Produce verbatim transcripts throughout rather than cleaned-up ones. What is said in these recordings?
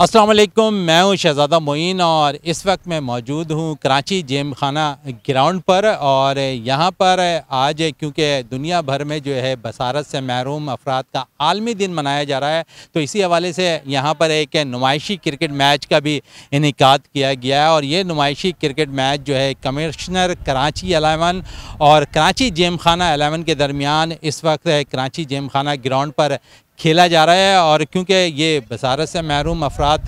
अस्सलाम वालेकुम, मैं हूँ शहजादा मोइन और इस वक्त मैं मौजूद हूँ कराची जिमखाना ग्राउंड पर। और यहाँ पर आज क्योंकि दुनिया भर में जो है बसारत से महरूम अफराद का आलमी दिन मनाया जा रहा है, तो इसी हवाले से यहाँ पर एक नुमाइशी क्रिकेट मैच का भी इनेकाद किया गया है। और ये नुमाइशी क्रिकेट मैच जो है कमिश्नर कराची एलेवन और कराची जिमखाना एलेवन के दरमियान इस वक्त कराची जिमखाना ग्राउंड पर खेला जा रहा है। और क्योंकि ये बसारत से महरूम अफराद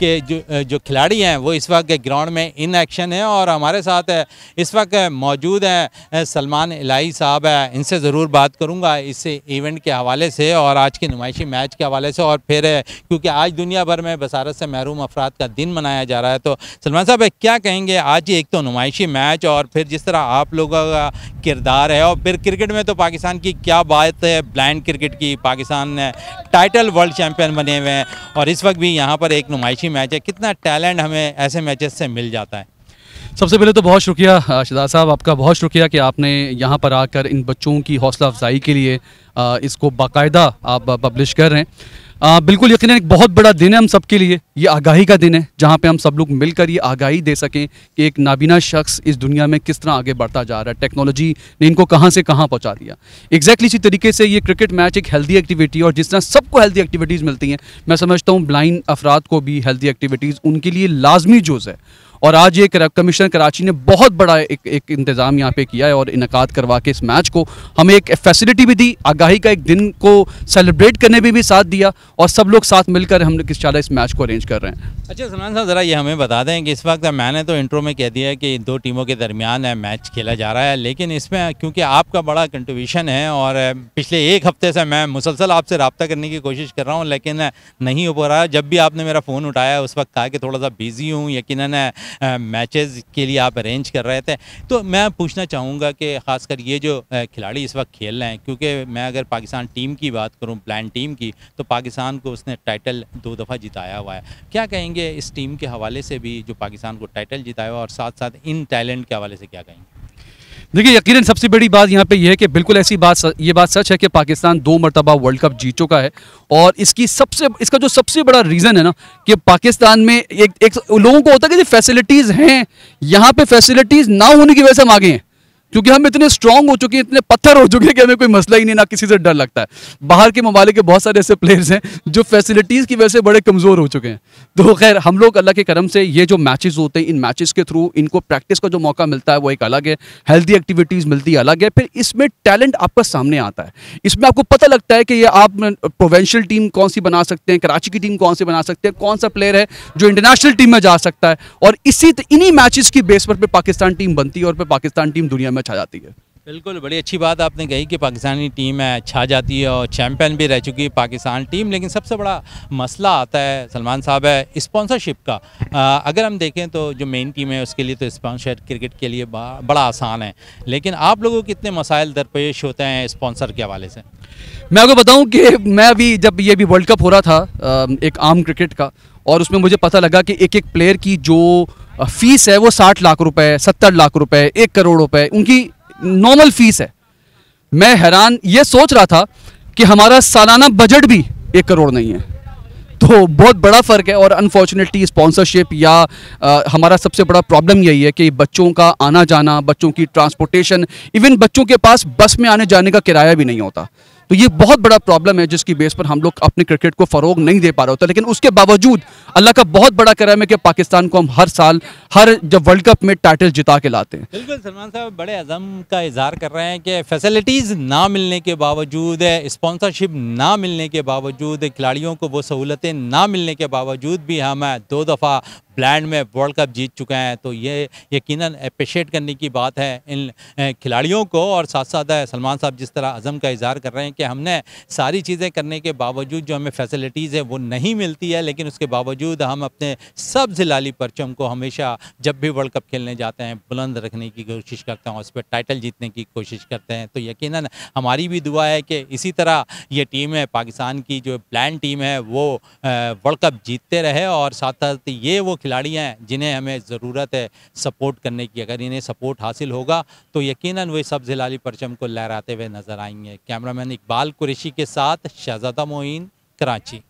के जो जो खिलाड़ी हैं वो इस वक्त ग्राउंड में इन एक्शन हैं। और हमारे साथ इस वक्त मौजूद हैं सलमान इलाही साहब हैं, इनसे ज़रूर बात करूंगा इस इवेंट के हवाले से और आज के नुमाइशी मैच के हवाले से। और फिर क्योंकि आज दुनिया भर में बसारत से महरूम अफराद का दिन मनाया जा रहा है, तो सलमान साहब क्या कहेंगे, आज एक तो नुमाइशी मैच और फिर जिस तरह आप लोगों का किरदार है, और फिर क्रिकेट में तो पाकिस्तान की क्या बात है, ब्लाइंड क्रिकेट की पाकिस्तान टाइटल वर्ल्ड चैंपियन बने हुए हैं और इस वक्त भी यहाँ पर एक नुमाइशी मैच है, कितना टैलेंट हमें ऐसे मैचेस से मिल जाता है। सबसे पहले तो बहुत शुक्रिया शहजाद साहब, आपका बहुत शुक्रिया कि आपने यहाँ पर आकर इन बच्चों की हौसला अफजाई के लिए आ, इसको बाकायदा आप पब्लिश कर रहे हैं। आ, बिल्कुल यकीनन एक बहुत बड़ा दिन है हम सब के लिए, ये आगाही का दिन है जहाँ पे हम सब लोग मिलकर ये आगाही दे सकें कि एक नाबीना शख्स इस दुनिया में किस तरह आगे बढ़ता जा रहा है, टेक्नोलॉजी ने इनको कहाँ से कहाँ पहुँचा दिया। एग्जैक्टली इसी तरीके से ये क्रिकेट मैच एक हेल्दी एक्टिविटी, और जिस तरह सबको हेल्दी एक्टिविटीज़ मिलती हैं, मैं समझता हूँ ब्लाइंड अफराद को भी हेल्दी एक्टिविटीज़ उनके लिए लाजमी जुज़ है। और आज ये कमिश्नर कराची ने बहुत बड़ा एक एक इंतज़ाम यहाँ पे किया है और इनकाद करवा के इस मैच को हमें एक फैसिलिटी भी दी, आगाही का एक दिन को सेलिब्रेट करने में भी साथ दिया, और सब लोग साथ मिलकर हम किस तरह इस मैच को अरेंज कर रहे हैं। अच्छा सलमान साहब, ज़रा ये हमें बता दें कि इस वक्त मैंने तो इंट्रो में कह दिया है कि दो टीमों के दरमियान मैच खेला जा रहा है, लेकिन इसमें क्योंकि आपका बड़ा कंट्रीब्यूशन है और पिछले एक हफ्ते से मैं मुसलसल आपसे रब्ता करने की कोशिश कर रहा हूँ लेकिन नहीं हो पा रहा। जब भी आपने मेरा फ़ोन उठाया उस वक्त कहा कि थोड़ा सा बिज़ी हूँ, यकीनन मैचेस के लिए आप अरेंज कर रहे थे। तो मैं पूछना चाहूँगा कि ख़ासकर ये जो खिलाड़ी इस वक्त खेल रहे हैं, क्योंकि मैं अगर पाकिस्तान टीम की बात करूँ, ब्लाइंड टीम की, तो पाकिस्तान को उसने टाइटल दो दफ़ा जिताया हुआ है, क्या कहेंगे इस टीम के हवाले से भी जो पाकिस्तान को टाइटल जिताया हुआ, और साथ साथ इन टैलेंट के हवाले से क्या कहेंगे? देखिए यकीनन सबसे बड़ी बात यहाँ पे यह है कि बिल्कुल ऐसी बात ये बात सच है कि पाकिस्तान दो मरतबा वर्ल्ड कप जीत चुका है, और इसकी सबसे इसका जो सबसे बड़ा रीज़न है ना कि पाकिस्तान में एक एक लोगों को होता है कि फैसिलिटीज़ हैं, यहाँ पे फैसिलिटीज़ ना होने की वजह से हम आगे हैं, क्योंकि हम इतने स्ट्रॉन्ग हो चुके हैं, इतने पत्थर हो चुके हैं कि हमें कोई मसला ही नहीं, ना किसी से डर लगता है। बाहर के ममालिक के बहुत सारे ऐसे प्लेयर्स हैं जो फैसिलिटीज़ की वजह से बड़े कमज़ोर हो चुके हैं। तो खैर हम लोग अल्लाह के करम से ये जो मैचेस होते हैं, इन मैचेस के थ्रू इनको प्रैक्टिस का जो मौका मिलता है वो एक अलग है, हेल्दी एक्टिविटीज़ मिलती है अलग है, फिर इसमें टैलेंट आपका सामने आता है, इसमें आपको पता लगता है कि ये आप प्रोवेंशियल टीम कौन सी बना सकते हैं, कराची की टीम कौन सी बना सकते हैं, कौन सा प्लेयर है जो इंटरनेशनल टीम में जा सकता है, और इसी इन्हीं मैचेस की बेस पर पाकिस्तान टीम बनती है और फिर पाकिस्तान टीम दुनिया छा जाती है। बिल्कुल, बड़ी अच्छी बात आपने कही कि पाकिस्तानी टीम छा जाती है और चैंपियन भी रह चुकी है पाकिस्तान टीम। लेकिन सबसे बड़ा मसला आता है सलमान साहब है स्पॉन्सरशिप का। आ, अगर हम देखें तो जो मेन टीम है उसके लिए तो स्पॉन्सर क्रिकेट के लिए बा, बड़ा आसान है, लेकिन आप लोगों के कितने मसाइल दरपेश होते हैं स्पॉन्सर के हवाले से? मैं आपको बताऊँ कि मैं अभी जब ये भी वर्ल्ड कप हो रहा था एक आम क्रिकेट का, और उसमें मुझे पता लगा कि एक एक प्लेयर की जो फीस है वो साठ लाख रुपए, सत्तर लाख रुपए, एक करोड़ रुपए उनकी नॉर्मल फीस है। मैं हैरान ये सोच रहा था कि हमारा सालाना बजट भी एक करोड़ नहीं है, तो बहुत बड़ा फ़र्क है। और अनफॉर्चुनेटली स्पॉन्सरशिप या आ, हमारा सबसे बड़ा प्रॉब्लम यही है कि बच्चों का आना जाना, बच्चों की ट्रांसपोर्टेशन, इवन बच्चों के पास बस में आने जाने का किराया भी नहीं होता, तो ये बहुत बड़ा प्रॉब्लम है जिसकी बेस पर हम लोग अपने क्रिकेट को फ़रोग नहीं दे पा रहे होता। लेकिन उसके बावजूद अल्लाह का बहुत बड़ा करम है कि पाकिस्तान को हम हर साल हर जब वर्ल्ड कप में टाइटल जिता के लाते हैं। बिल्कुल सलमान साहब बड़े अज़म का इजहार कर रहे हैं कि फैसिलिटीज़ ना मिलने के बावजूद, स्पॉन्सरशिप ना मिलने के बावजूद, खिलाड़ियों को वो सहूलतें ना मिलने के बावजूद भी हम दो दफ़ा ब्लाइंड में वर्ल्ड कप जीत चुके हैं, तो ये यकीनन अप्रिशिएट करने की बात है इन खिलाड़ियों को। और साथ साथ सलमान साहब जिस तरह अज़म का इजहार कर रहे हैं कि हमने सारी चीज़ें करने के बावजूद जो हमें फैसिलिटीज़ है वो नहीं मिलती है, लेकिन उसके बावजूद हम अपने सब जिलाली परचम को हमेशा जब भी वर्ल्ड कप खेलने जाते हैं बुलंद रखने की कोशिश करते हैं और उस पर टाइटल जीतने की कोशिश करते हैं। तो यकीनन हमारी भी दुआ है कि इसी तरह ये टीम है पाकिस्तान की, जो ब्लाइंड टीम है, वो वर्ल्ड कप जीतते रहे, और साथ साथ ये वो खिलाड़ी हैं जिन्हें हमें ज़रूरत है सपोर्ट करने की। अगर इन्हें सपोर्ट हासिल होगा तो यकीनन वे सब जिलाली परचम को लहराते हुए नजर आएंगे। कैमरामैन इकबाल कुरेशी के साथ शहजादा मोइन, कराची।